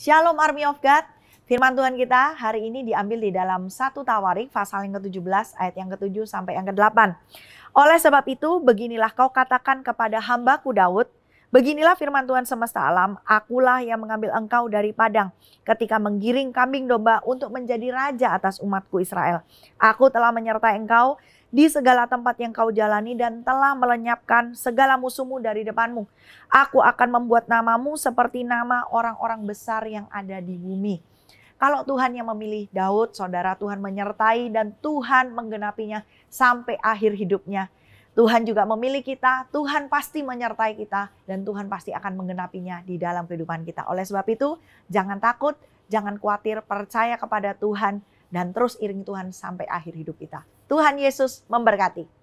Shalom Army of God, firman Tuhan kita hari ini diambil di dalam 1 Tawarik pasal yang ke-17 ayat yang ke-7 sampai yang ke-8. Oleh sebab itu beginilah kau katakan kepada hambaku Daud, beginilah firman Tuhan semesta alam, akulah yang mengambil engkau dari padang ketika menggiring kambing domba untuk menjadi raja atas umatku Israel. Aku telah menyertai engkau di segala tempat yang kau jalani dan telah melenyapkan segala musuhmu dari depanmu. Aku akan membuat namamu seperti nama orang-orang besar yang ada di bumi. Kalau Tuhan yang memilih Daud, saudara, Tuhan menyertai dan Tuhan menggenapinya sampai akhir hidupnya. Tuhan juga memilih kita, Tuhan pasti menyertai kita dan Tuhan pasti akan menggenapinya di dalam kehidupan kita. Oleh sebab itu, jangan takut, jangan khawatir, percaya kepada Tuhan dan terus iringi Tuhan sampai akhir hidup kita. Tuhan Yesus memberkati.